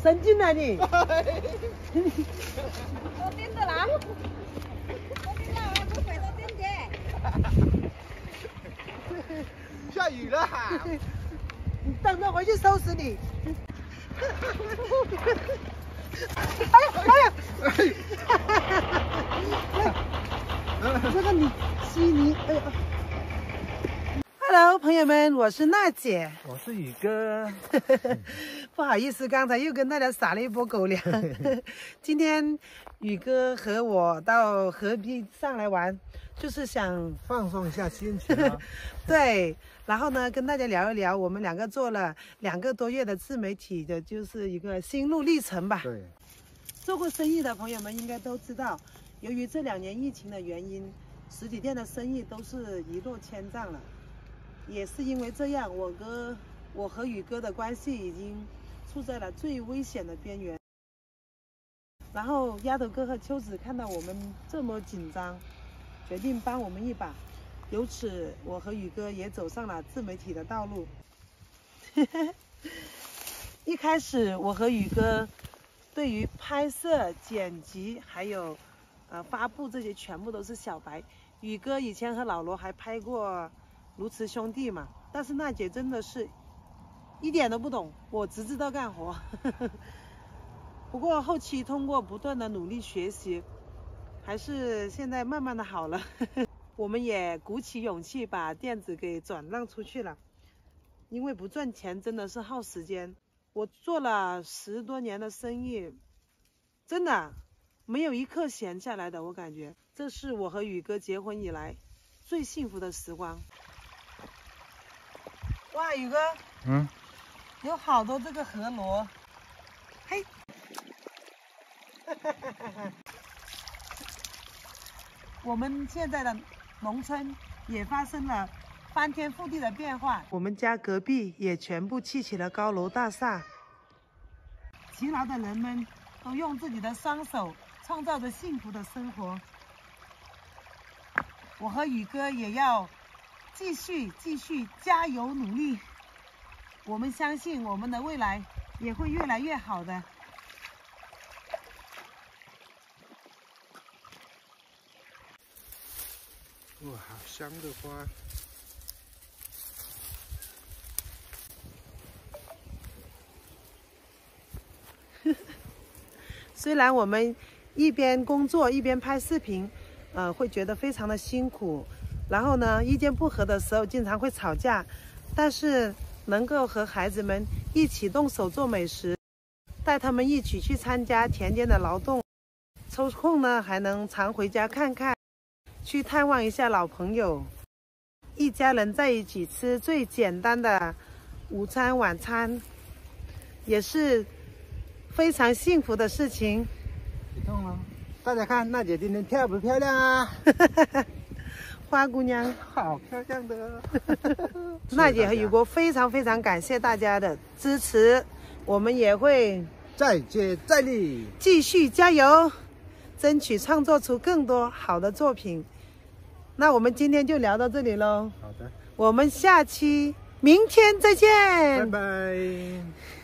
神经啊你！我盯着啦，我盯着，我不会都盯着。下雨了，你等着我去收拾你。哎呀哎呀！这个你悉尼，哎呀！ Hello， 朋友们，我是娜姐，我是宇哥。不好意思，刚才又跟大家撒了一波狗粮。今天宇哥和我到河边上来玩，就是想放松一下心情、啊。对，然后呢，跟大家聊一聊我们两个做了2个多月的自媒体的，就是一个心路历程吧。对，做过生意的朋友们应该都知道，由于这2年疫情的原因，实体店的生意都是一落千丈了。 也是因为这样，我和宇哥的关系已经处在了最危险的边缘。然后丫头哥和秋子看到我们这么紧张，决定帮我们一把。由此，我和宇哥也走上了自媒体的道路。一开始，我和宇哥对于拍摄、剪辑还有发布这些全部都是小白。宇哥以前和老罗还拍过。 如此兄弟嘛，但是娜姐真的是一点都不懂，我只知道干活。不过后期通过不断的努力学习，还是现在慢慢的好了。我们也鼓起勇气把店子给转让出去了，因为不赚钱真的是耗时间。我做了10多年的生意，真的没有一刻闲下来的，我感觉这是我和宇哥结婚以来最幸福的时光。 哇，宇哥，嗯，有好多这个河螺，嘿，我们现在的农村也发生了翻天覆地的变化，我们家隔壁也全部砌起了高楼大厦，勤劳的人们都用自己的双手创造着幸福的生活，我和宇哥也要。 继续加油努力，我们相信我们的未来也会越来越好的。哇，好香的花！虽然我们一边工作一边拍视频，会觉得非常的辛苦。 然后呢，意见不合的时候经常会吵架，但是能够和孩子们一起动手做美食，带他们一起去参加田间的劳动，抽空呢还能常回家看看，去探望一下老朋友，一家人在一起吃最简单的午餐晚餐，也是非常幸福的事情。别动了，大家看娜姐今天漂不漂亮啊？花姑娘，好漂亮的！娜姐和宇哥非常感谢大家的支持，我们也会再接再厉，继续加油，争取创作出更多好的作品。那我们今天就聊到这里喽。好的，我们下期明天再见。拜拜。